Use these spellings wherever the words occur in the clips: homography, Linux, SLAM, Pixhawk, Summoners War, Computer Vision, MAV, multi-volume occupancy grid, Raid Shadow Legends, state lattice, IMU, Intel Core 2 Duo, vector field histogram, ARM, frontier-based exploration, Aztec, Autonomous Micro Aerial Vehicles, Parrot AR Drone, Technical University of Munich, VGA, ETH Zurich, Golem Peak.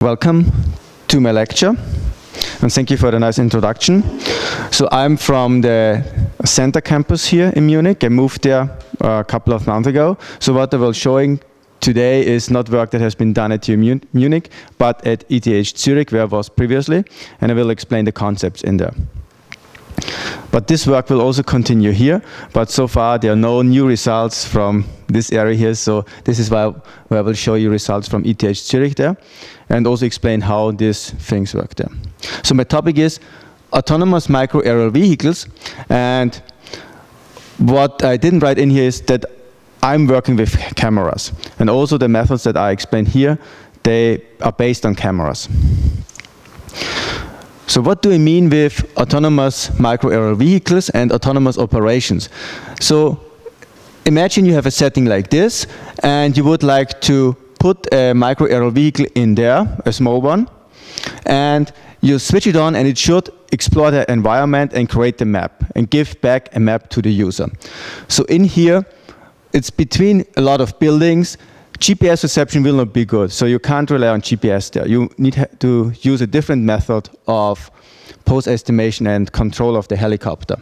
Welcome to my lecture, and thank you for the nice introduction. So I'm from the center campus here in Munich. I moved there a couple of months ago. So what I will showing today is not work that has been done at TU Munich, but at ETH Zurich, where I was previously, and I will explain the concepts in there. But this work will also continue here, but so far there are no new results from this area here, so this is where I will show you results from ETH Zurich there, and also explain how these things work there. So my topic is autonomous micro aerial vehicles, and what I didn't write in here is that I'm working with cameras, and also the methods that I explain here, they are based on cameras. So what do we mean with autonomous micro aerial vehicles and autonomous operations? So imagine you have a setting like this, and you would like to put a micro aerial vehicle in there, a small one, and you switch it on, and it should explore the environment and create the map, and give back a map to the user. So in here, it's between a lot of buildings. GPS reception will not be good, so you can't rely on GPS there. You need to use a different method of pose estimation and control of the helicopter.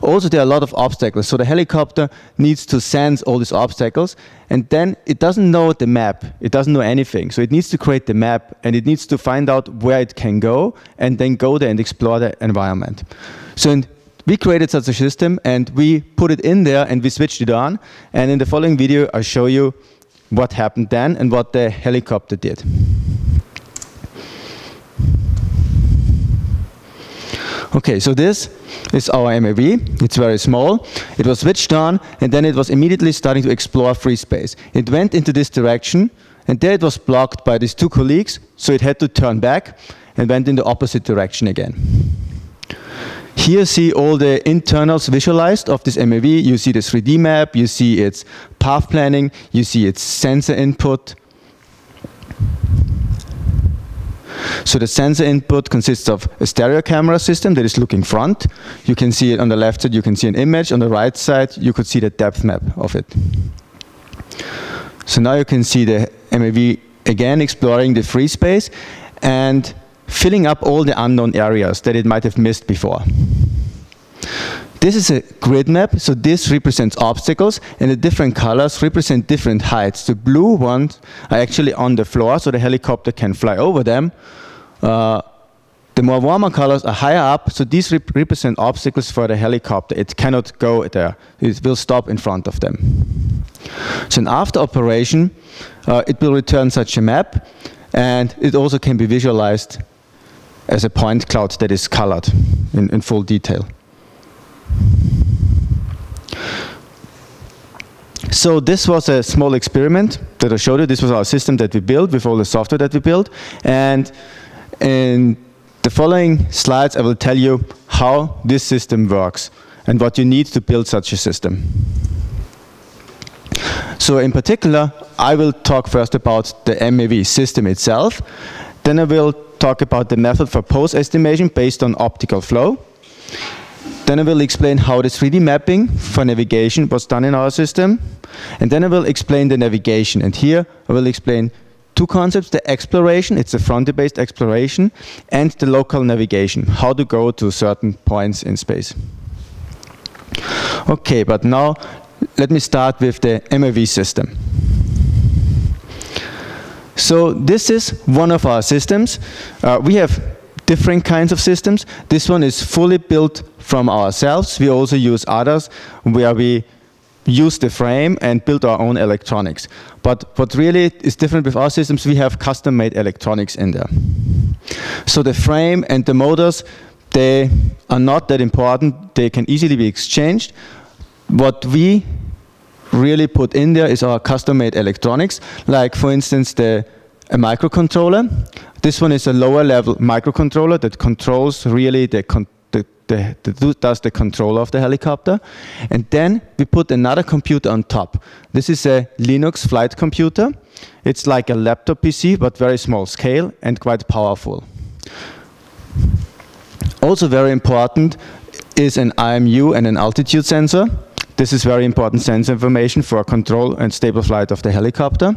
Also, there are a lot of obstacles, so the helicopter needs to sense all these obstacles, and then it doesn't know the map, it doesn't know anything, so it needs to create the map, and it needs to find out where it can go, and then go there and explore the environment. So we created such a system, and we put it in there, and we switched it on, and in the following video I'll show you what happened then and what the helicopter did. Okay, so this is our MAV. It's very small. It was switched on, and then it was immediately starting to explore free space. It went into this direction, and there it was blocked by these two colleagues, so it had to turn back and went in the opposite direction again. Here you see all the internals visualized of this MAV. You see the 3D map, you see its path planning, you see its sensor input. So the sensor input consists of a stereo camera system that is looking front. You can see it on the left side, you can see an image. On the right side, you could see the depth map of it. So now you can see the MAV again exploring the free space and filling up all the unknown areas that it might have missed before. This is a grid map, so this represents obstacles, and the different colors represent different heights. The blue ones are actually on the floor, so the helicopter can fly over them. The more warmer colors are higher up, so these represent obstacles for the helicopter. It cannot go there. It will stop in front of them. So in after operation, it will return such a map, and it also can be visualized as a point cloud that is colored in full detail. So this was a small experiment that I showed you. This was our system that we built with all the software that we built. And in the following slides, I will tell you how this system works and what you need to build such a system. So in particular, I will talk first about the MAV system itself. Then I will talk about the method for pose estimation based on optical flow. Then I will explain how the 3D mapping for navigation was done in our system. And then I will explain the navigation. And here I will explain two concepts, the exploration, it's a frontier-based exploration, and the local navigation, how to go to certain points in space. Okay, but now let me start with the MAV system. So this is one of our systems. We have different kinds of systems. This one is fully built from ourselves. We also use others where we use the frame and build our own electronics. But what really is different with our systems, we have custom-made electronics in there. So the frame and the motors, they are not that important. They can easily be exchanged. What we really put in there is our custom-made electronics, like for instance a microcontroller. This one is a lower-level microcontroller that controls really does the control of the helicopter. And then we put another computer on top. This is a Linux flight computer. It's like a laptop PC, but very small scale and quite powerful. Also very important is an IMU and an altitude sensor. This is very important sensor information for control and stable flight of the helicopter.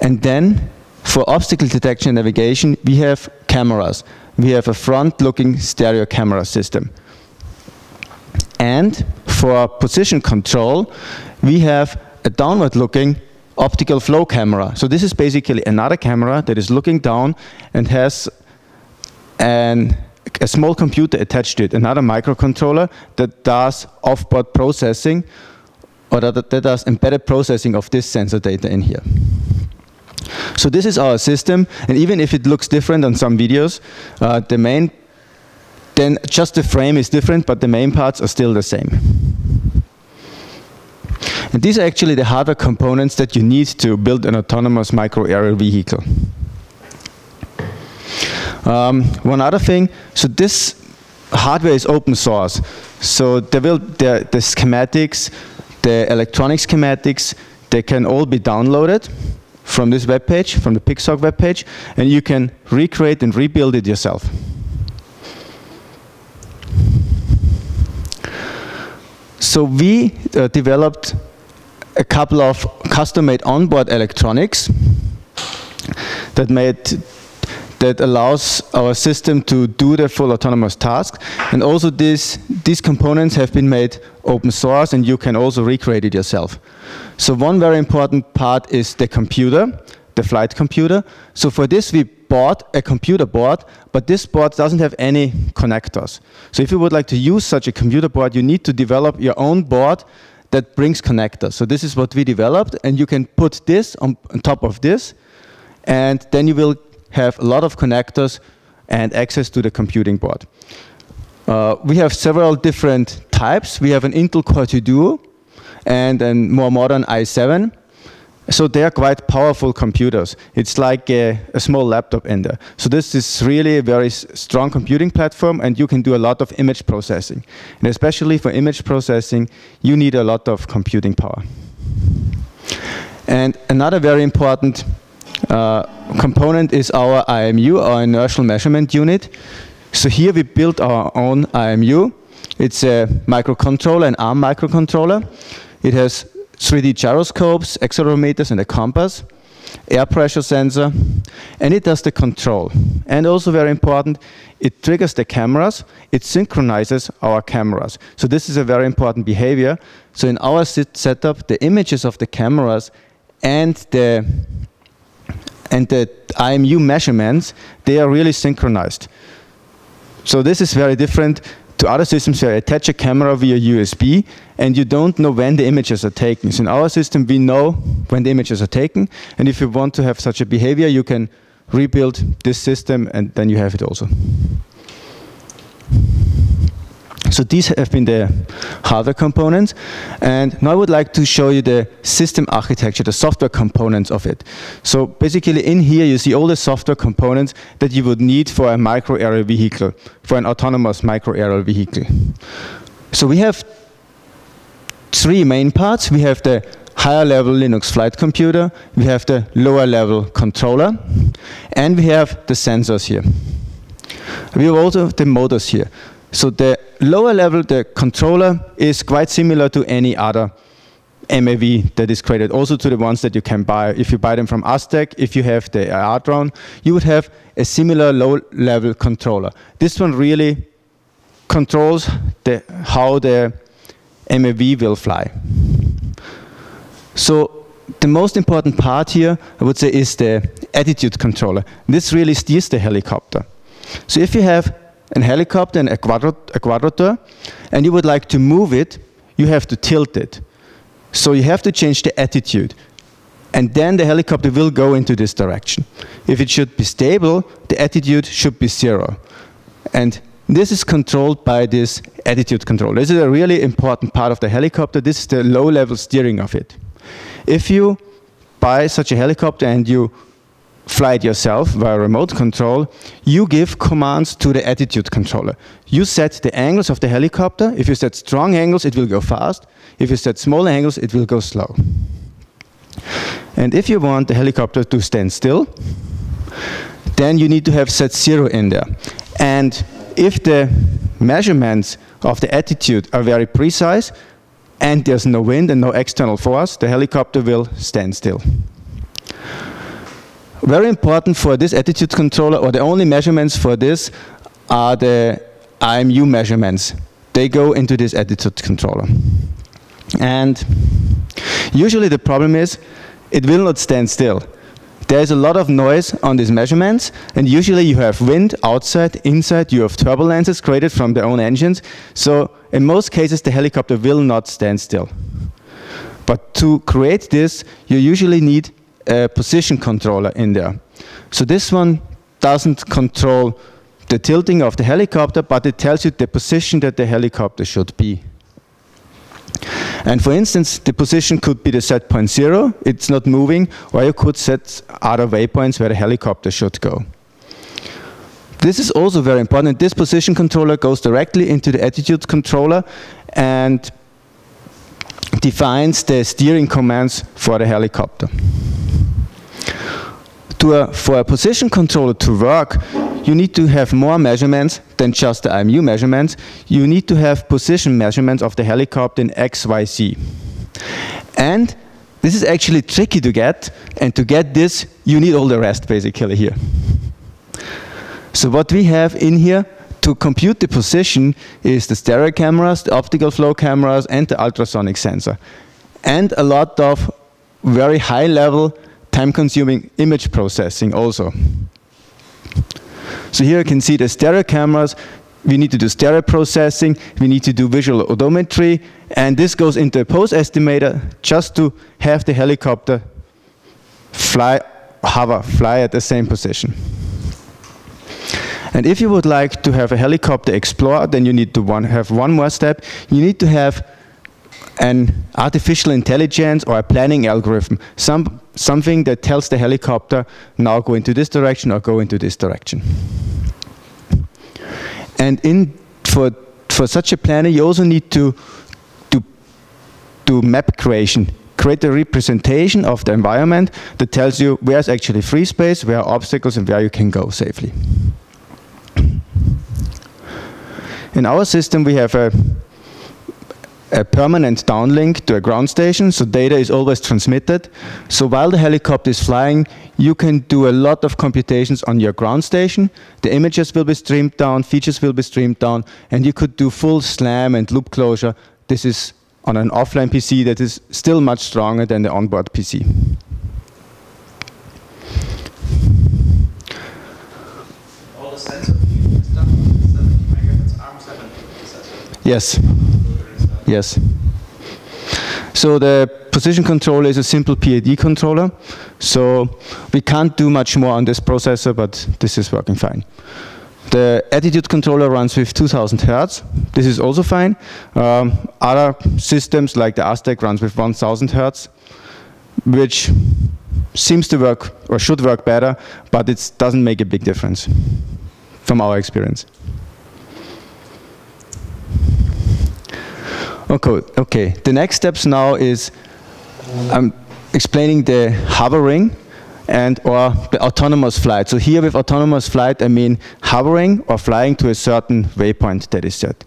And then For obstacle detection and navigation, we have cameras. We have a front-looking stereo camera system. And for position control, we have a downward-looking optical flow camera. So this is basically another camera that is looking down and has a small computer attached to it, another microcontroller that does off-board processing, or that does embedded processing of this sensor data in here. So this is our system, and even if it looks different on some videos, then just the frame is different, but the main parts are still the same. And these are actually the hardware components that you need to build an autonomous micro-aerial vehicle. One other thing, so this hardware is open source. So the schematics, the electronic schematics, they can all be downloaded from this webpage, from the Pixhawk webpage, and you can recreate and rebuild it yourself. So we developed a couple of custom-made onboard electronics that allows our system to do the full autonomous task. And also these components have been made open source, and you can also recreate it yourself. So one very important part is the computer, the flight computer. So for this, we bought a computer board, but this board doesn't have any connectors. So if you would like to use such a computer board, you need to develop your own board that brings connectors. So this is what we developed, and you can put this on top of this, and then you will have a lot of connectors and access to the computing board. We have several different types. We have an Intel Core 2 Duo and a more modern i7. So they are quite powerful computers. It's like a small laptop in there. So this is really a very strong computing platform, and you can do a lot of image processing. And especially for image processing, you need a lot of computing power. And another very important component is our IMU, our inertial measurement unit. So here we built our own IMU. It's a microcontroller, an ARM microcontroller. It has 3D gyroscopes, accelerometers, and a compass, air pressure sensor, and it does the control. And also very important, it triggers the cameras, it synchronizes our cameras. So this is a very important behavior. So in our setup, the images of the cameras and the IMU measurements, they are really synchronized. So this is very different to other systems where you attach a camera via USB and you don't know when the images are taken. So in our system, we know when the images are taken, and if you want to have such a behavior, you can rebuild this system, and then you have it also. So these have been the hardware components, and now I would like to show you the system architecture, the software components of it. So basically in here you see all the software components that you would need for a micro-aerial vehicle, for an autonomous micro-aerial vehicle. So we have three main parts. We have the higher level Linux flight computer, we have the lower level controller, and we have the sensors here. We have also the motors here. So the lower level, the controller, is quite similar to any other MAV that is created, also to the ones that you can buy. If you buy them from Aztec, if you have the AR Drone, you would have a similar low-level controller. This one really controls how the MAV will fly. So the most important part here, I would say, is the attitude controller. This really steers the helicopter. So if you have a helicopter and a quadrotor, and you would like to move it, you have to tilt it. So you have to change the attitude, and then the helicopter will go into this direction. If it should be stable, the attitude should be zero. And this is controlled by this attitude control. This is a really important part of the helicopter. This is the low-level steering of it. If you buy such a helicopter and you fly it yourself via remote control, you give commands to the attitude controller. You set the angles of the helicopter. If you set strong angles, it will go fast. If you set small angles, it will go slow. And if you want the helicopter to stand still, then you need to have set zero in there. And if the measurements of the attitude are very precise, and there's no wind and no external force, the helicopter will stand still. Very important for this attitude controller, or the only measurements for this are the IMU measurements. They go into this attitude controller. And usually the problem is it will not stand still. There's a lot of noise on these measurements, and usually you have wind outside, inside, you have turbulences created from their own engines. So in most cases the helicopter will not stand still. But to create this, you usually need a position controller in there. So this one doesn't control the tilting of the helicopter, but it tells you the position that the helicopter should be. And for instance, the position could be the set point 0, it's not moving, or you could set other waypoints where the helicopter should go. This is also very important. This position controller goes directly into the attitude controller and defines the steering commands for the helicopter. For a position controller to work, you need to have more measurements than just the IMU measurements. You need to have position measurements of the helicopter in X, Y, Z. And this is actually tricky to get, and to get this, you need all the rest basically here. So what we have in here to compute the position is the stereo cameras, the optical flow cameras, and the ultrasonic sensor. And a lot of very high level, time consuming image processing also. So here you can see the stereo cameras. We need to do stereo processing, we need to do visual odometry, and this goes into a pose estimator just to have the helicopter hover, fly at the same position. And if you would like to have a helicopter explore, then you need to have one more step. You need to have an artificial intelligence or a planning algorithm, something that tells the helicopter, now go into this direction or go into this direction. And for such a planner, you also need to do map creation, create a representation of the environment that tells you where's actually free space, where are obstacles, and where you can go safely. In our system, we have a permanent downlink to a ground station, so data is always transmitted. So while the helicopter is flying, you can do a lot of computations on your ground station. The images will be streamed down, features will be streamed down, and you could do full SLAM and loop closure. This is on an offline PC that is still much stronger than the onboard PC. All the sensors is done with 70 megahertz ARM 7. Yes. Yes. So the position controller is a simple PAD controller. So we can't do much more on this processor, but this is working fine. The attitude controller runs with 2000 Hertz. This is also fine. Other systems like the Aztec runs with 1000 Hertz, which seems to work or should work better, but it doesn't make a big difference from our experience. Okay, the next steps now is I'm explaining the hovering and or the autonomous flight. So here with autonomous flight, I mean hovering or flying to a certain waypoint that is set.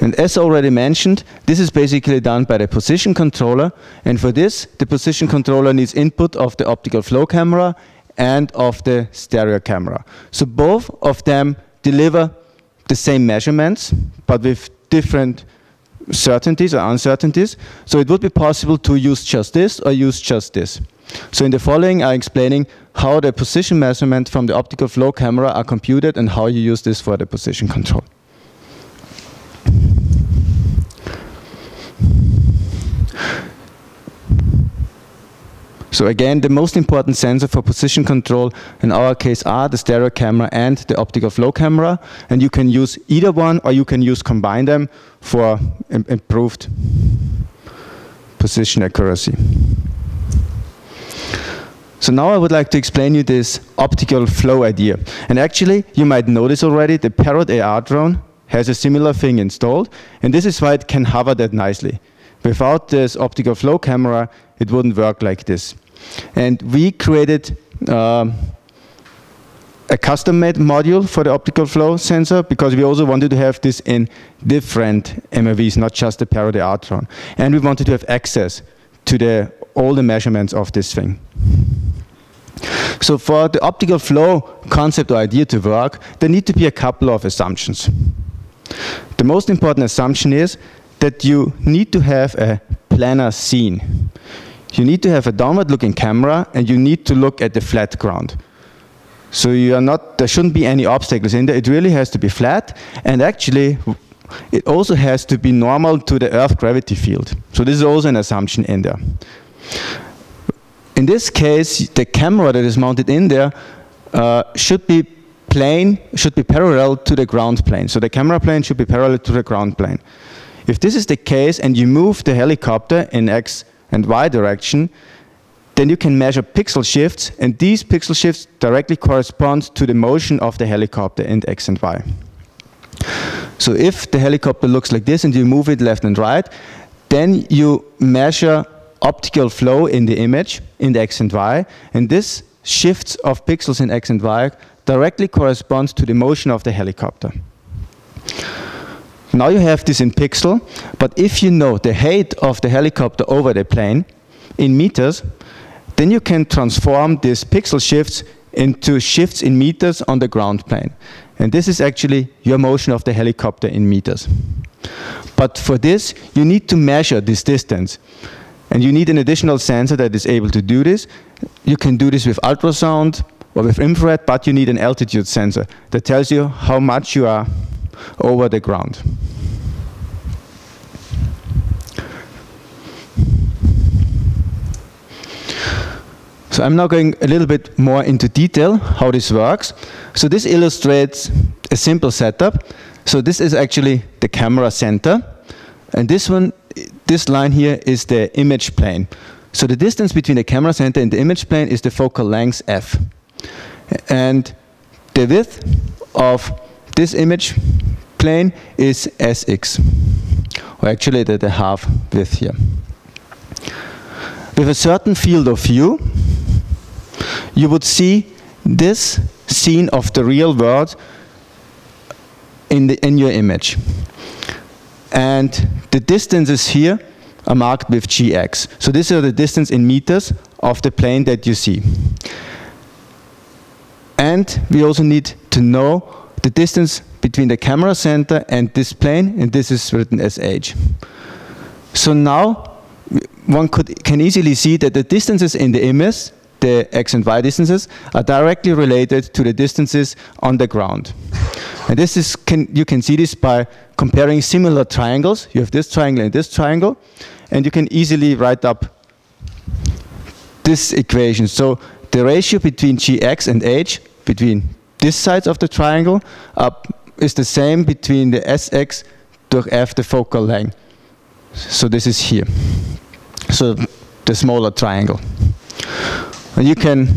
And as already mentioned, this is basically done by the position controller. And for this, the position controller needs input of the optical flow camera and of the stereo camera. So both of them deliver the same measurements, but with different certainties or uncertainties. So it would be possible to use just this or use just this. So in the following, I'm explaining how the position measurement from the optical flow camera are computed and how you use this for the position control. So again, the most important sensor for position control in our case are the stereo camera and the optical flow camera, and you can use either one or you can combine them for improved position accuracy. So now I would like to explain you this optical flow idea. And actually, you might notice already the Parrot AR drone has a similar thing installed, and this is why it can hover that nicely. Without this optical flow camera, it wouldn't work like this. And we created a custom-made module for the optical flow sensor because we also wanted to have this in different MRVs, not just the Parrot AR Drone. And we wanted to have access to all the measurements of this thing. So for the optical flow concept or idea to work, there need to be a couple of assumptions. The most important assumption is that you need to have a planar scene. You need to have a downward-looking camera, and you need to look at the flat ground. So you are not, there shouldn't be any obstacles in there. It really has to be flat, and actually, it also has to be normal to the Earth gravity field. So this is also an assumption in there. In this case, the camera that is mounted in there should be plane, should be parallel to the ground plane. So the camera plane should be parallel to the ground plane. If this is the case, and you move the helicopter in X and Y direction, then you can measure pixel shifts, and these pixel shifts directly correspond to the motion of the helicopter in X and Y. So if the helicopter looks like this and you move it left and right, then you measure optical flow in the image in the X and Y, and this shifts of pixels in X and Y directly corresponds to the motion of the helicopter. Now you have this in pixel, but if you know the height of the helicopter over the plane in meters, then you can transform these pixel shifts into shifts in meters on the ground plane. And this is actually your motion of the helicopter in meters. But for this, you need to measure this distance. And you need an additional sensor that is able to do this. You can do this with ultrasound or with infrared, but you need an altitude sensor that tells you how much you are over the ground. So I'm now going a little bit more into detail how this works. So this illustrates a simple setup. So this is actually the camera center. And this one, this line here is the image plane. So the distance between the camera center and the image plane is the focal length f. And the width of this image plane is sx. Or actually the half width here. With a certain field of view, you would see this scene of the real world in your image. And the distances here are marked with gx. So these are the distance in meters of the plane that you see. And we also need to know the distance between the camera center and this plane, and this is written as h. So now one can easily see that the distances in the image, the X and Y distances, are directly related to the distances on the ground. And this is, you can see this by comparing similar triangles. You have this triangle and this triangle, and you can easily write up this equation. So the ratio between GX and H, between this sides of the triangle, is the same between the SX durch F, the focal length. So this is here. So the smaller triangle. And you can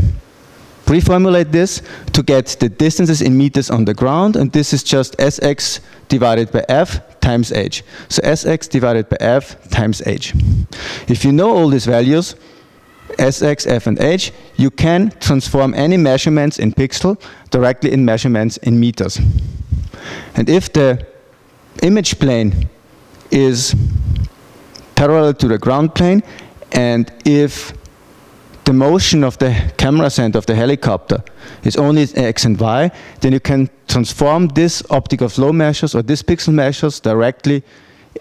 reformulate this to get the distances in meters on the ground, and this is just Sx divided by f times h. So Sx divided by f times h. If you know all these values, Sx, f, and h, you can transform any measurements in pixel directly in measurements in meters. And if the image plane is parallel to the ground plane, and if the motion of the camera center of the helicopter is only X and Y, then you can transform this optical flow measures or these pixel measures directly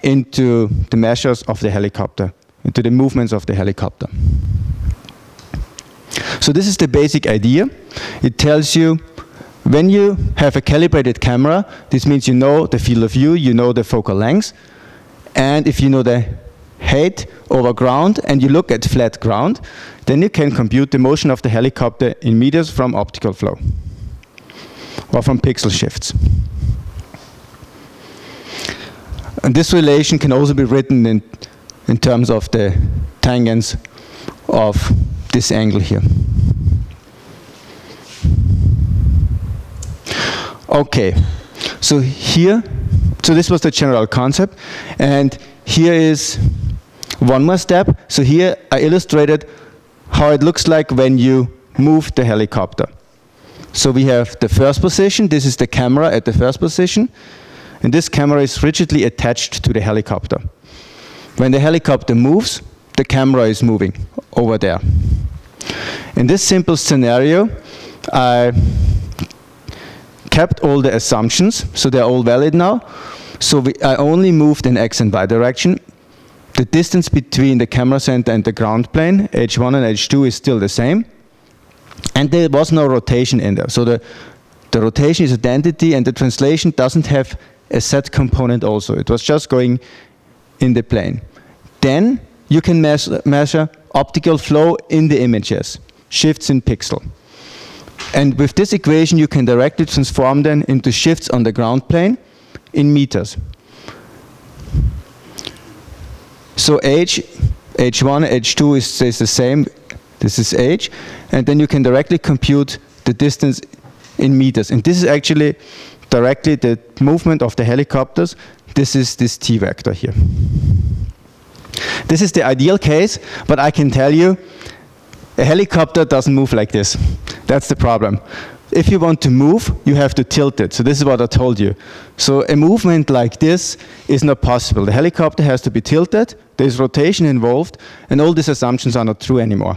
into the measures of the helicopter, into the movements of the helicopter. So this is the basic idea. It tells you when you have a calibrated camera, this means you know the field of view, you know the focal length, and if you know the height over ground and you look at flat ground, then you can compute the motion of the helicopter in meters from optical flow or from pixel shifts. And this relation can also be written in terms of the tangents of this angle here. Okay, so here, so this was the general concept, and here is one more step. So here I illustrated how it looks like when you move the helicopter. So we have the first position. This is the camera at the first position. And this camera is rigidly attached to the helicopter. When the helicopter moves, the camera is moving over there. In this simple scenario, I kept all the assumptions, so they're all valid now. So I only moved in x and y direction. The distance between the camera center and the ground plane, H1 and H2, is still the same. And there was no rotation in there. So the rotation is identity, and the translation doesn't have a set component also. It was just going in the plane. Then you can measure optical flow in the images, shifts in pixel. And with this equation, you can directly transform them into shifts on the ground plane in meters. So H1, H2 stays the same. This is H. And then you can directly compute the distance in meters. And this is actually directly the movement of the helicopters. This is this T vector here. This is the ideal case, but I can tell you, a helicopter doesn't move like this. That's the problem. If you want to move, you have to tilt it. So this is what I told you. So a movement like this is not possible. The helicopter has to be tilted, there's rotation involved, and all these assumptions are not true anymore.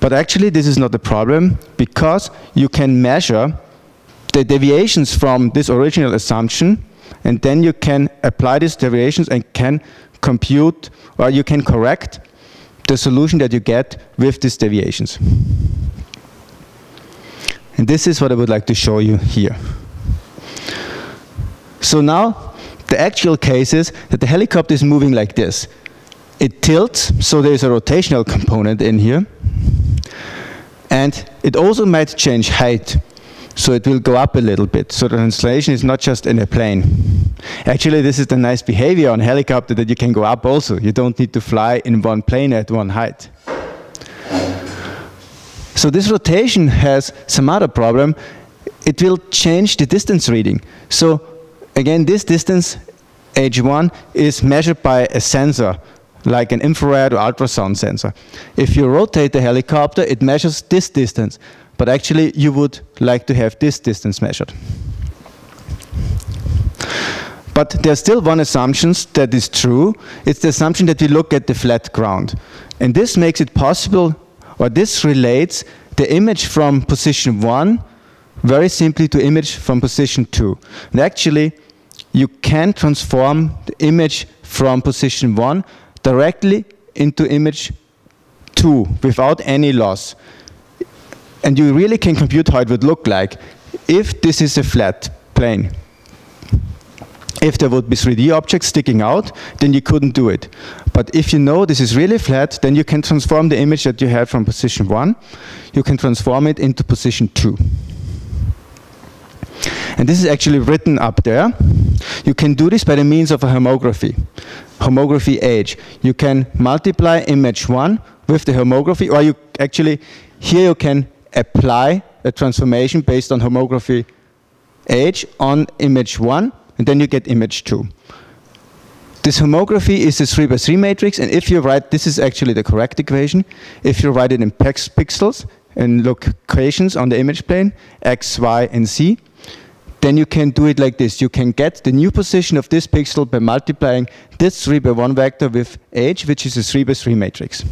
But actually, this is not the problem, because you can measure the deviations from this original assumption, and then you can apply these deviations and can compute, or you can correct the solution that you get with these deviations. And this is what I would like to show you here. So now, the actual case is that the helicopter is moving like this. It tilts, so there's a rotational component in here. And it also might change height. So it will go up a little bit. So the translation is not just in a plane. Actually, this is the nice behavior on a helicopter, that you can go up also. You don't need to fly in one plane at one height. So this rotation has some other problem. It will change the distance reading. So again, this distance, H1, is measured by a sensor, like an infrared or ultrasound sensor. If you rotate the helicopter, it measures this distance. But actually, you would like to have this distance measured. But there's still one assumption that is true. It's the assumption that we look at the flat ground. And this makes it possible, or this relates the image from position 1 very simply to image from position 2. And actually, you can transform the image from position 1 directly into image 2 without any loss. And you really can compute how it would look like if this is a flat plane. If there would be 3D objects sticking out, then you couldn't do it. But if you know this is really flat, then you can transform the image that you had from position 1. You can transform it into position 2. And this is actually written up there. You can do this by the means of a homography. Homography H. You can multiply image 1 with the homography, or you actually, here you can apply a transformation based on homography H on image 1, and then you get image 2. This homography is a 3 by 3 matrix, and if you write, this is actually the correct equation, if you write it in pixels and locations on the image plane, x, y, and z, then you can do it like this. You can get the new position of this pixel by multiplying this 3 by 1 vector with H, which is a 3 by 3 matrix.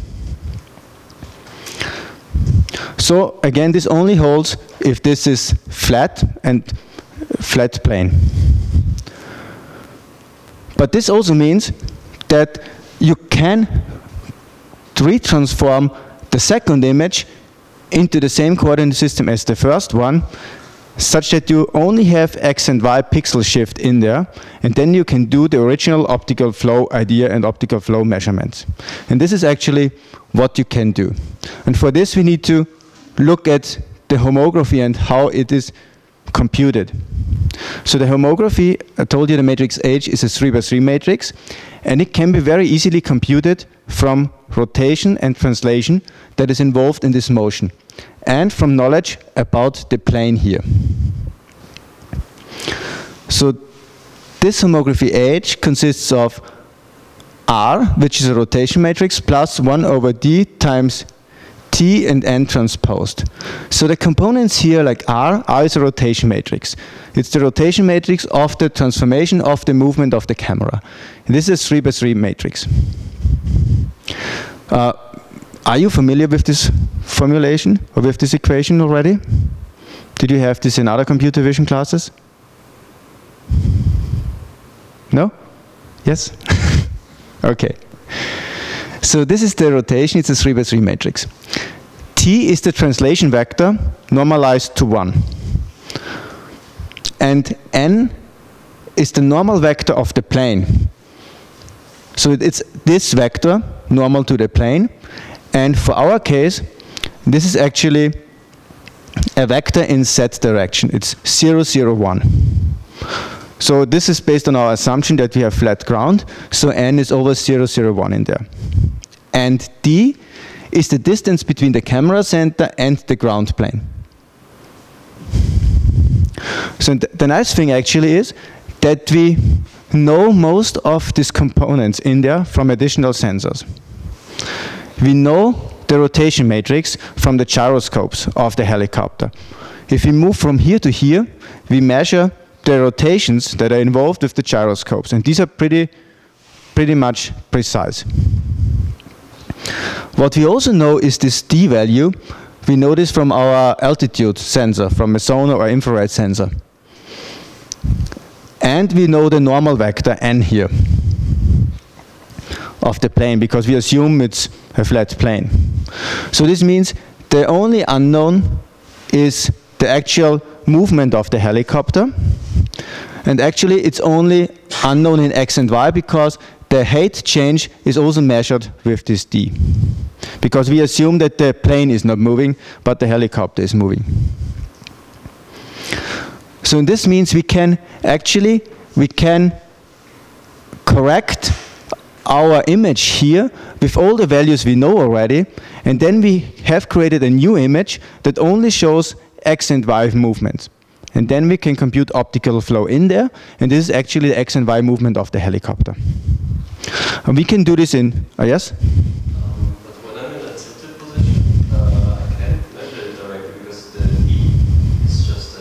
So again, this only holds if this is flat and flat plane. But this also means that you can retransform the second image into the same coordinate system as the first one, such that you only have x and y pixel shift in there, and then you can do the original optical flow idea and optical flow measurements. And this is actually what you can do. And for this, we need to look at the homography and how it is computed. So the homography, I told you the matrix H is a 3 by 3 matrix, and it can be very easily computed from rotation and translation that is involved in this motion, and from knowledge about the plane here. So this homography H consists of R, which is a rotation matrix, plus 1 over D times T and N transposed. So the components here, like R is a rotation matrix. It's the rotation matrix of the transformation of the movement of the camera. And this is a 3 by 3 matrix. Are you familiar with this formulation or with this equation already? Did you have this in other computer vision classes? No? Yes? Okay. So this is the rotation. It's a 3 by 3 matrix. T is the translation vector normalized to 1. And N is the normal vector of the plane. So it's this vector normal to the plane. And for our case, this is actually a vector in z direction. It's 0, 0, 1. So this is based on our assumption that we have flat ground. So N is always 0, 0, 1 in there. And D is the distance between the camera center and the ground plane. So the nice thing actually is that we know most of these components in there from additional sensors. We know the rotation matrix from the gyroscopes of the helicopter. If we move from here to here, we measure the rotations that are involved with the gyroscopes, and these are pretty much precise. What we also know is this D value. We know this from our altitude sensor, from a sonar or infrared sensor. And we know the normal vector N here of the plane, because we assume it's a flat plane. So this means the only unknown is the actual movement of the helicopter. And actually, it's only unknown in X and Y because the height change is also measured with this D. Because we assume that the plane is not moving, but the helicopter is moving. So this means we can correct our image here with all the values we know already, and then we have created a new image that only shows X and Y movements. And then we can compute optical flow in there, and this is actually the X and Y movement of the helicopter. And we can do this in, yes? But when I'm in a tilted position, I can't measure it directly because the E is just,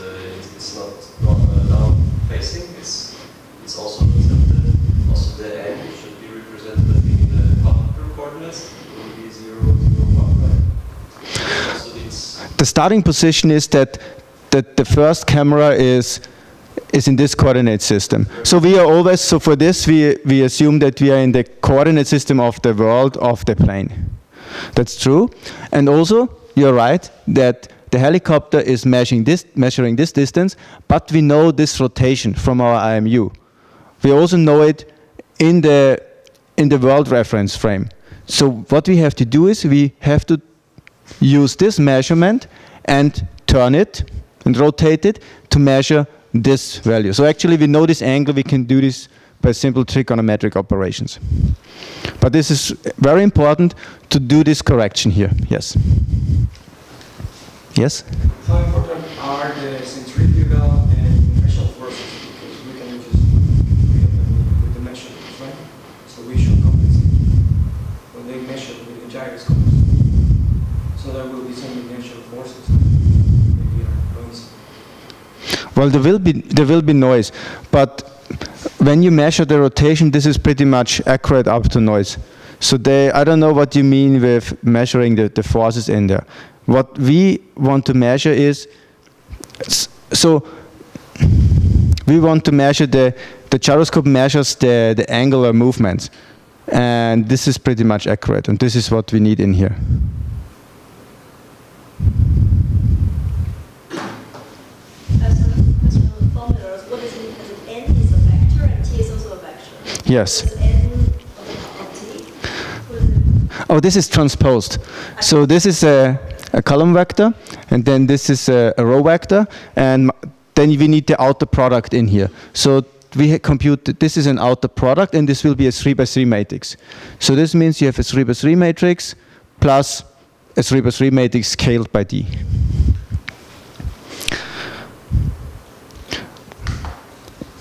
it's not down facing, it's also tilted. Also the N should be represented, I think, in the upper coordinates. It would be 0, 0, 1, right? Also it's the starting position is that the first camera is in this coordinate system. So we are always, so for this we assume that we are in the coordinate system of the world of the plane. That's true. And also you're right that the helicopter is measuring this distance, but we know this rotation from our IMU. We also know it in the world reference frame. So what we have to do is we have to use this measurement and turn it and rotate it to measure this value. So actually we know this angle, we can do this by simple trigonometric operations. But this is very important to do this correction here. Yes? Yes? How important are the centrifugal and inertial forces? Because we can just create them with the measurements, right? So we should compensate when they measure with the gyroscopes. So there will be some inertial forces. Well, there will be noise, but when you measure the rotation, this is pretty much accurate up to noise. So I don't know what you mean with measuring the forces in there. What we want to measure is, so we want to measure the gyroscope measures the angular movements, and this is pretty much accurate, and this is what we need in here. Yes. Oh, this is transposed. So this is a column vector, and then this is a row vector, and then we need the outer product in here. So we compute that this is an outer product, and this will be a 3 by 3 matrix. So this means you have a 3 by 3 matrix plus a 3 by 3 matrix scaled by D.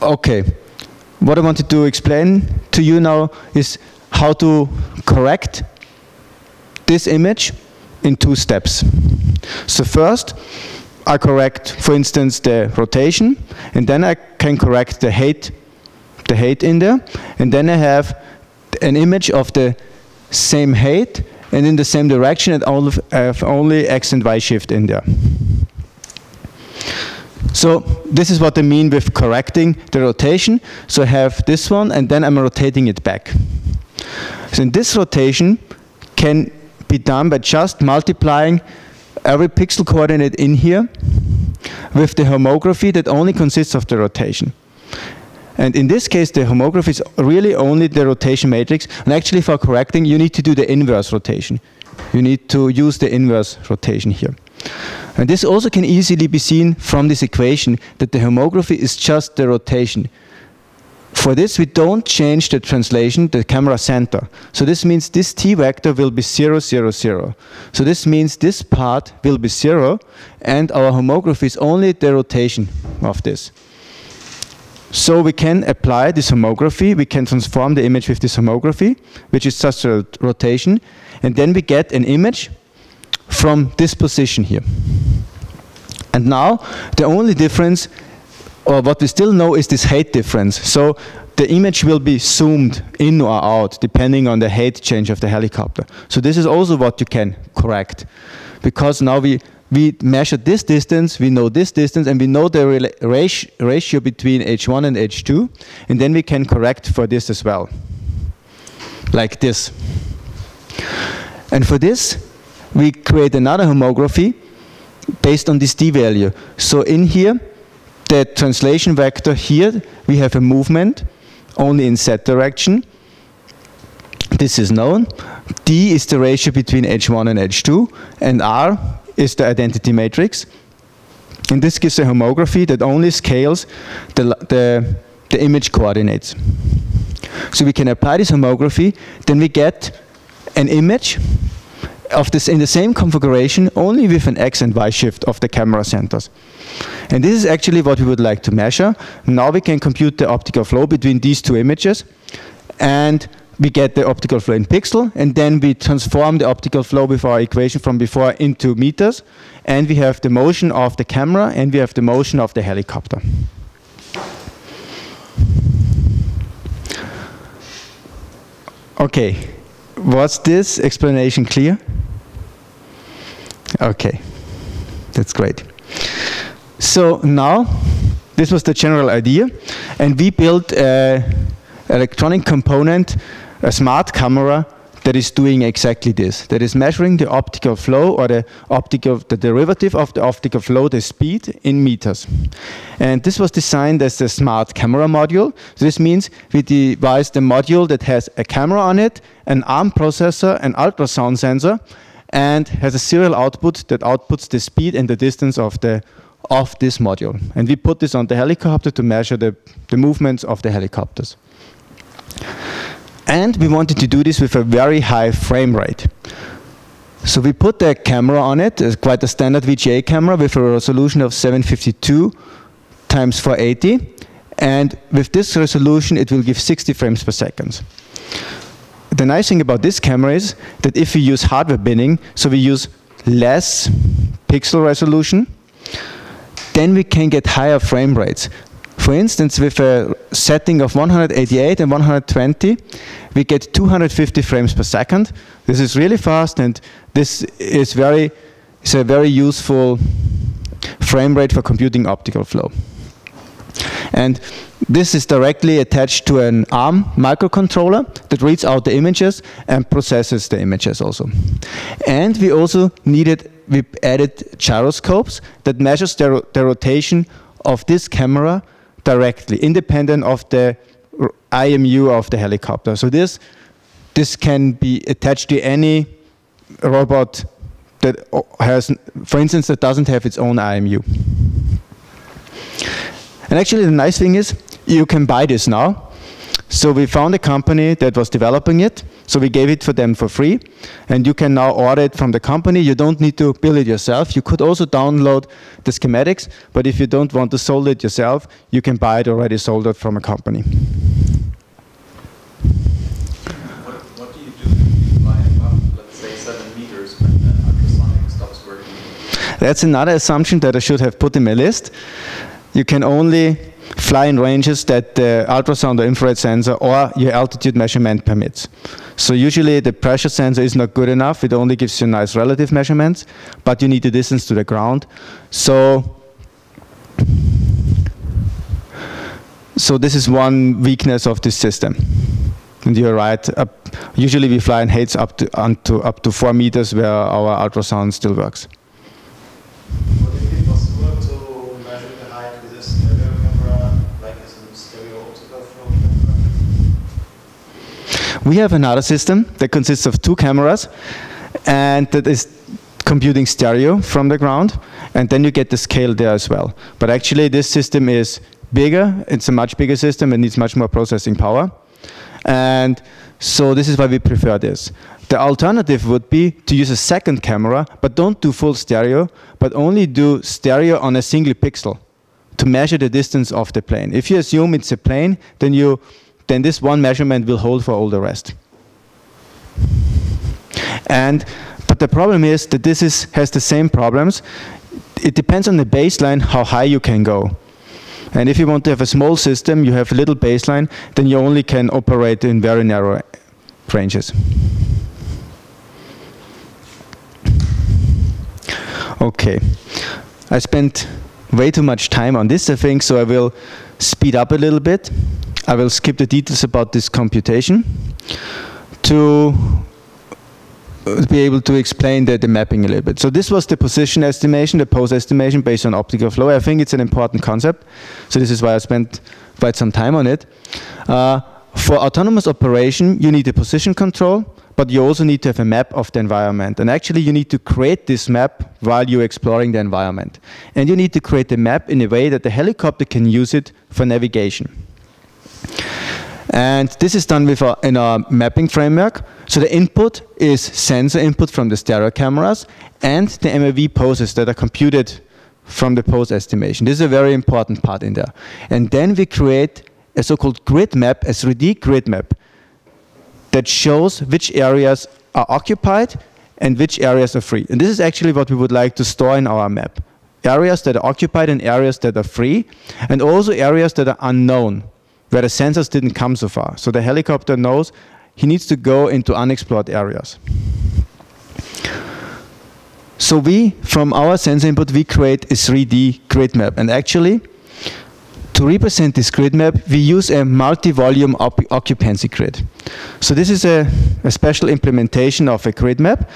Okay. What I wanted to explain to you now is how to correct this image in 2 steps. So first, I correct, for instance, the rotation, and then I can correct the height in there, and then I have an image of the same height and in the same direction, and have only X and Y shift in there. So this is what I mean with correcting the rotation. So I have this one, and then I'm rotating it back. So in this rotation can be done by just multiplying every pixel coordinate in here with the homography that only consists of the rotation. And in this case, the homography is really only the rotation matrix. And actually, for correcting, you need to do the inverse rotation. You need to use the inverse rotation here. And this also can easily be seen from this equation, that the homography is just the rotation. For this, we don't change the translation, the camera center. So this means this t vector will be 0, 0, 0. So this means this part will be 0, and our homography is only the rotation of this. So we can apply this homography. We can transform the image with this homography, which is just a rotation. And then we get an image from this position here. And now, the only difference, or what we still know, is this height difference. So the image will be zoomed in or out, depending on the height change of the helicopter. So this is also what you can correct. Because now we measure this distance, we know this distance, and we know the ratio between H1 and H2. And then we can correct for this as well, like this. And for this, we create another homography based on this d value. So in here, the translation vector here, we have a movement only in z direction. This is known. D is the ratio between H1 and H2, and R is the identity matrix. And this gives a homography that only scales the image coordinates. So we can apply this homography, then we get an image of this in the same configuration, only with an X and Y shift of the camera centers. And this is actually what we would like to measure. Now we can compute the optical flow between these two images, and we get the optical flow in pixel, and then we transform the optical flow with our equation from before into meters, and we have the motion of the camera, and we have the motion of the helicopter. Okay. Was this explanation clear? Okay, that's great. So now, this was the general idea, and we built an electronic component, a smart camera, that is doing exactly this, that is measuring the optical flow, or the derivative of the optical flow, the speed, in meters. And this was designed as the smart camera module. So this means we devised a module that has a camera on it, an ARM processor, an ultrasound sensor, and has a serial output that outputs the speed and the distance of this module. And we put this on the helicopter to measure the movements of the helicopters. And we wanted to do this with a very high frame rate. So we put a camera on it, quite a standard VGA camera with a resolution of 752 times 480. And with this resolution, it will give 60 frames per second. The nice thing about this camera is that if we use hardware binning, so we use less pixel resolution, then we can get higher frame rates. For instance, with a setting of 188 and 120, we get 250 frames per second. This is really fast, and this is it's a very useful frame rate for computing optical flow. And this is directly attached to an ARM microcontroller that reads out the images and processes the images also. And we also added gyroscopes that measures the rotation of this camera directly, independent of the IMU of the helicopter. So this can be attached to any robot that has, for instance, that doesn't have its own IMU. And actually, the nice thing is, you can buy this now. So we found a company that was developing it. So we gave it for them for free. And you can now order it from the company. You don't need to build it yourself. You could also download the schematics. But if you don't want to solder it yourself, you can buy it already soldered from a company. What do you do if you fly above, let's say, 7 meters when the ultrasonic stops working? That's another assumption that I should have put in my list. You can only fly in ranges that the ultrasound or infrared sensor or your altitude measurement permits. So usually the pressure sensor is not good enough. It only gives you nice relative measurements, but you need the distance to the ground. So this is one weakness of this system. And you're right, usually we fly in heights up to 4 meters where our ultrasound still works. Would it be possible to measure the height with a stereo camera, like a stereo optical flow camera? We have another system that consists of 2 cameras, and that is computing stereo from the ground, and then you get the scale there as well. But actually this system is bigger, it's a much bigger system, it needs much more processing power. And so this is why we prefer this. The alternative would be to use a second camera, but don't do full stereo, but only do stereo on a single pixel to measure the distance of the plane. If you assume it's a plane, then this one measurement will hold for all the rest. But the problem is that this has the same problems. It depends on the baseline how high you can go. And if you want to have a small system, you have a little baseline, then you only can operate in very narrow ranges. Okay, I spent way too much time on this, I think, so I will speed up a little bit. I will skip the details about this computation to be able to explain the mapping a little bit. So this was the position estimation, the pose estimation based on optical flow. I think it's an important concept, so this is why I spent quite some time on it. For autonomous operation, you need a position control, but you also need to have a map of the environment. And actually, you need to create this map while you're exploring the environment. And you need to create the map in a way that the helicopter can use it for navigation. And this is done with in our mapping framework. So the input is sensor input from the stereo cameras and the MAV poses that are computed from the pose estimation. This is a very important part in there. And then we create a so-called grid map, a 3D grid map that shows which areas are occupied and which areas are free. And this is actually what we would like to store in our map. Areas that are occupied and areas that are free, and also areas that are unknown, where the sensors didn't come so far. So the helicopter knows he needs to go into unexplored areas. So we, from our sensor input, we create a 3D grid map. And actually, to represent this grid map, we use a multi-volume occupancy grid. So this is a special implementation of a grid map.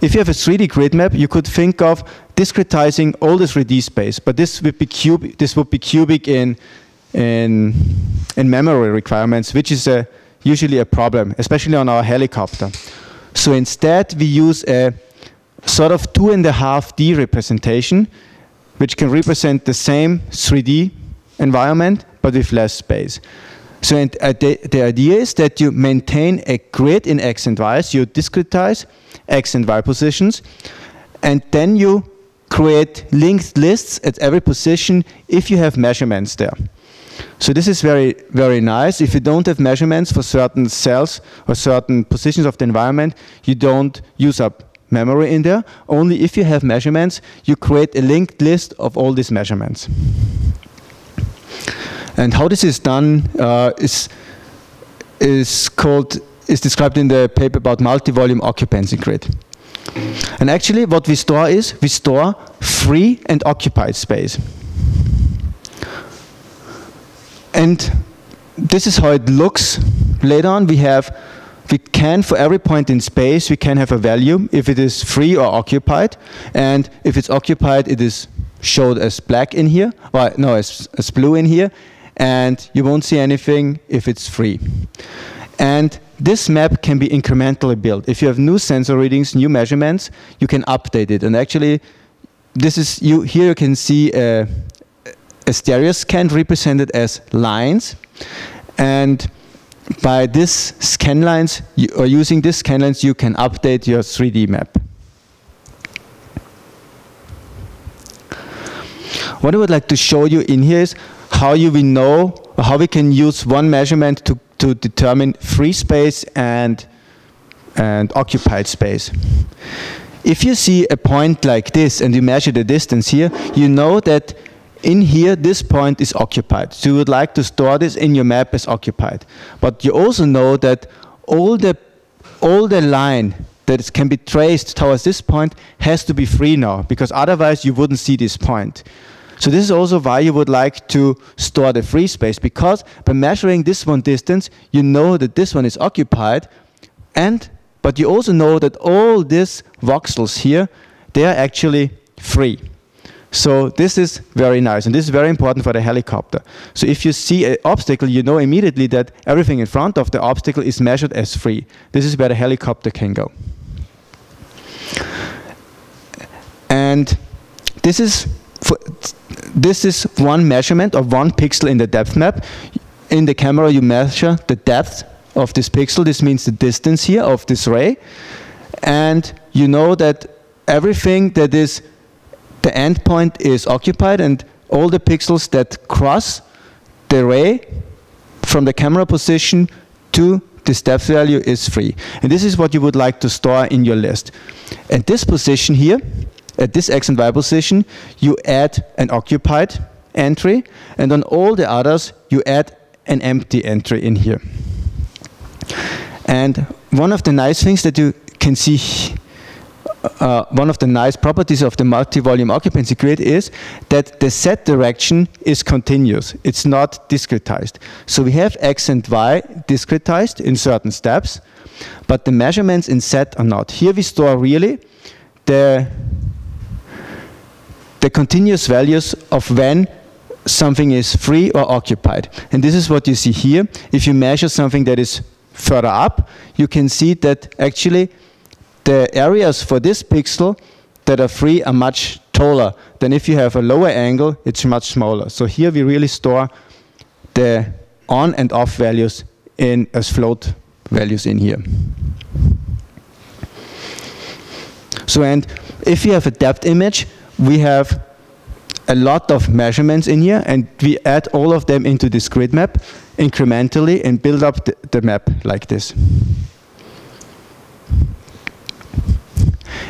If you have a 3D grid map, you could think of discretizing all the 3D space, but this would be cubic in memory requirements, which is usually a problem, especially on our helicopter. So instead, we use a sort of 2.5D representation, which can represent the same 3D environment, but with less space. So the idea is that you maintain a grid in X and Y, so you discretize X and Y positions, and then you create linked lists at every position if you have measurements there. So this is very, very nice. If you don't have measurements for certain cells or certain positions of the environment, you don't use up memory in there. Only if you have measurements, you create a linked list of all these measurements. And how this is done is described in the paper about multi-volume occupancy grid. And actually, what we store is we store free and occupied space. And this is how it looks. Later on, we can, for every point in space, we can have a value if it is free or occupied. And if it's occupied, it is showed as black in here, or no, as blue in here. And you won't see anything if it's free. And this map can be incrementally built. If you have new sensor readings, new measurements, you can update it. And actually, here you can see a stereo scan represented as lines, and by this scan lines, or using these scan lines, you can update your 3D map. What I would like to show you in here is how we can use one measurement to determine free space and occupied space. If you see a point like this and you measure the distance here, you know that In here, this point is occupied. So you would like to store this in your map as occupied. But you also know that all the line that can be traced towards this point has to be free now, because otherwise you wouldn't see this point. So this is also why you would like to store the free space, because by measuring this one distance, you know that this one is occupied, but you also know that all these voxels here, they are actually free. So this is very nice, and this is very important for the helicopter. So if you see an obstacle, you know immediately that everything in front of the obstacle is measured as free. This is where the helicopter can go. And this is one measurement of one pixel in the depth map. In the camera, you measure the depth of this pixel. This means the distance here of this ray. And you know that everything that is the endpoint is occupied, and all the pixels that cross the ray from the camera position to this depth value is free. And this is what you would like to store in your list. At this position here, at this X and Y position, you add an occupied entry, and on all the others, you add an empty entry in here. And one of the nice things that you can see, one of the nice properties of the multi-volume occupancy grid is that the set direction is continuous. It's not discretized. So we have X and Y discretized in certain steps, but the measurements in set are not. Here we store really the continuous values of when something is free or occupied. And this is what you see here. If you measure something that is further up, you can see that actually the areas for this pixel that are free are much taller than if you have a lower angle, it's much smaller. So here we really store the on and off values in as float values in here. So, and if you have a depth image, we have a lot of measurements in here, and we add all of them into this grid map incrementally and build up the map like this.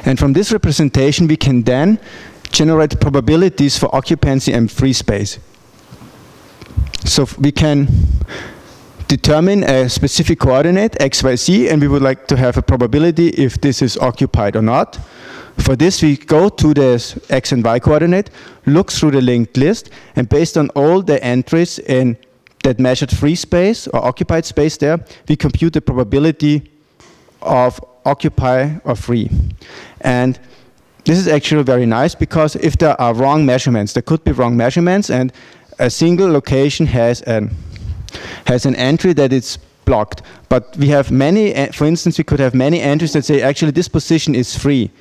And from this representation, we can then generate probabilities for occupancy and free space. So we can determine a specific coordinate, x, y, z, and we would like to have a probability if this is occupied or not. For this, we go to the x and y coordinate, look through the linked list, and based on all the entries in that measured free space or occupied space there, we compute the probability of occupy or free. And this is actually very nice, because if there are wrong measurements, there could be wrong measurements, and a single location has an entry that is blocked. But we have many, for instance, we could have many entries that say actually this position is free.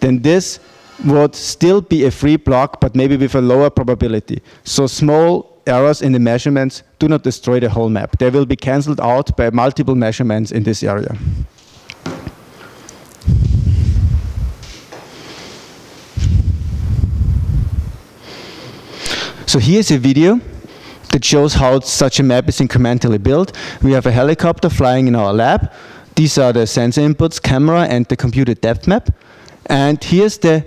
Then this would still be a free block, but maybe with a lower probability. So small errors in the measurements do not destroy the whole map. They will be cancelled out by multiple measurements in this area. So here's a video that shows how such a map is incrementally built. We have a helicopter flying in our lab. These are the sensor inputs, camera, and the computed depth map. And here's the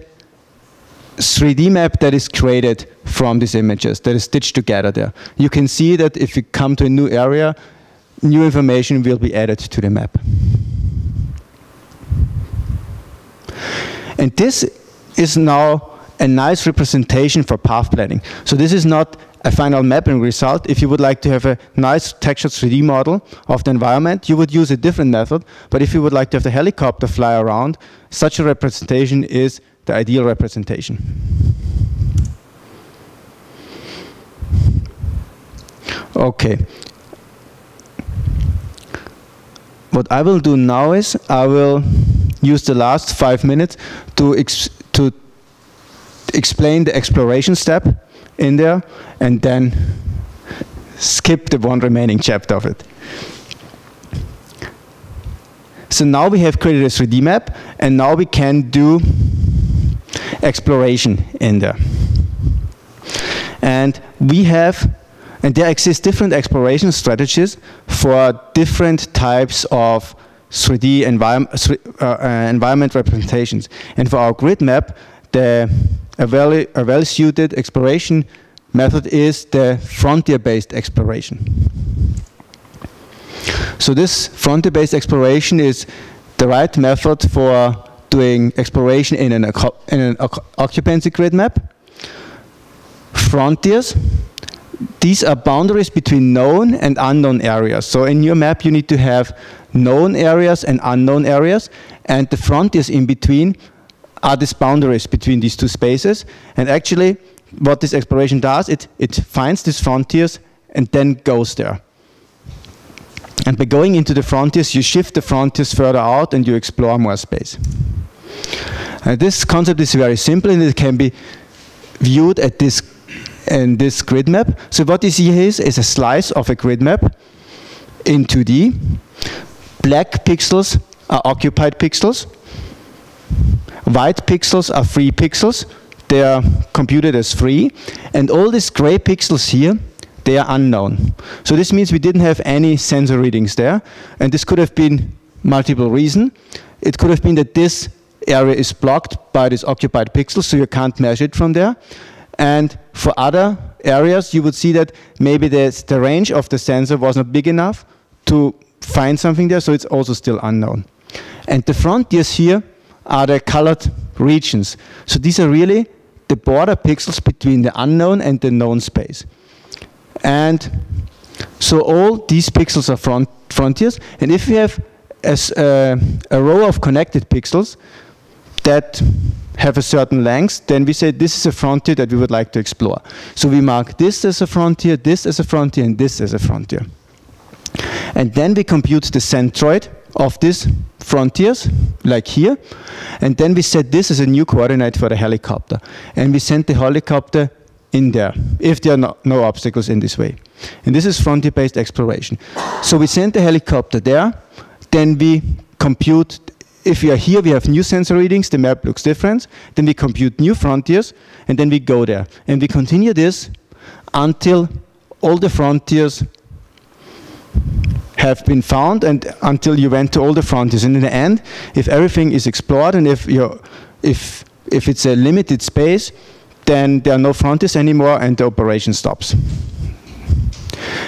3D map that is created from these images, that is stitched together there. You can see that if you come to a new area, new information will be added to the map. And this is now a nice representation for path planning. So this is not a final mapping result. If you would like to have a nice textured 3D model of the environment, you would use a different method. But if you would like to have the helicopter fly around, such a representation is the ideal representation. Okay. What I will do now is I will use the last 5 minutes to explain the exploration step in there, and then skip the one remaining chapter of it. So now we have created a 3D map, and now we can do exploration in there. And we have, and there exist different exploration strategies for different types of 3D environment representations. And for our grid map, a well-suited exploration method is the frontier-based exploration. So this frontier-based exploration is the right method for doing exploration in an occupancy grid map. Frontiers, these are boundaries between known and unknown areas. So in your map you need to have known areas and unknown areas, and the frontiers in between are these boundaries between these two spaces. And actually what this exploration does, it finds these frontiers and then goes there. And by going into the frontiers, you shift the frontiers further out and you explore more space. And this concept is very simple and it can be viewed at this grid map. So what you see here is a slice of a grid map in 2D. Black pixels are occupied pixels. White pixels are free pixels. They are computed as free. And all these gray pixels here, they are unknown. So this means we didn't have any sensor readings there. And this could have been multiple reasons. It could have been that this area is blocked by this occupied pixel, so you can't measure it from there. And for other areas, you would see that maybe the range of the sensor was not big enough to find something there, so it's also still unknown. And the frontiers here are the colored regions. So these are really the border pixels between the unknown and the known space. And so all these pixels are frontiers, and if we have a row of connected pixels that have a certain length, then we say this is a frontier that we would like to explore. So we mark this as a frontier, this as a frontier, and this as a frontier. And then we compute the centroid of these frontiers, like here, and then we set this as a new coordinate for the helicopter. And we send the helicopter in there, if there are no obstacles in this way. And this is frontier-based exploration. So we send the helicopter there, then we compute, if we are here, we have new sensor readings, the map looks different, then we compute new frontiers, and then we go there. And we continue this until all the frontiers have been found, and until you went to all the frontiers. And in the end, if everything is explored, and if it's a limited space, then there are no frontiers anymore and the operation stops.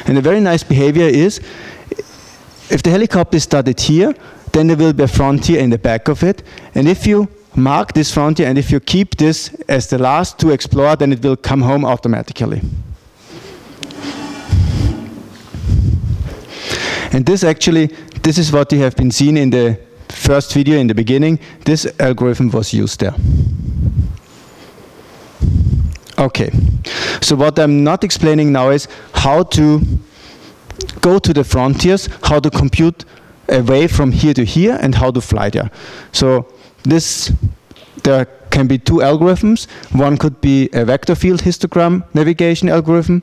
And a very nice behavior is, if the helicopter is started here, then there will be a frontier in the back of it. And if you mark this frontier and if you keep this as the last to explore, then it will come home automatically. And this is what you have been seen in the first video in the beginning. This algorithm was used there. Okay, so what I'm not explaining now is how to go to the frontiers, how to compute a way from here to here, and how to fly there. So there can be two algorithms. One could be a vector field histogram navigation algorithm,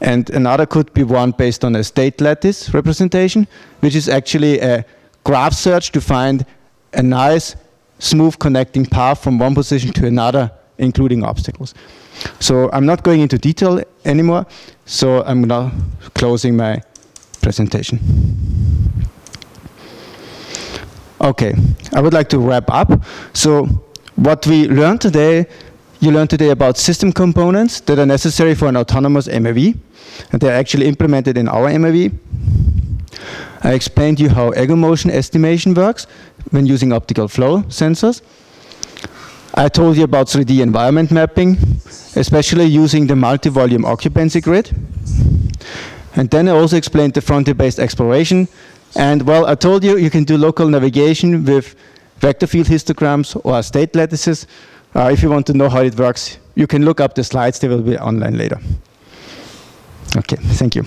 and another could be one based on a state lattice representation, which is actually a graph search to find a nice, smooth connecting path from one position to another, including obstacles. So I'm not going into detail anymore, so I'm now closing my presentation. Okay, I would like to wrap up. So what we learned today, you learned today about system components that are necessary for an autonomous MAV, and they're actually implemented in our MAV. I explained to you how ergomotion estimation works when using optical flow sensors. I told you about 3D environment mapping, especially using the multi-volume occupancy grid. And then I also explained the frontier-based exploration. And well, I told you, you can do local navigation with vector field histograms or state lattices. If you want to know how it works, you can look up the slides. They will be online later. Okay, thank you.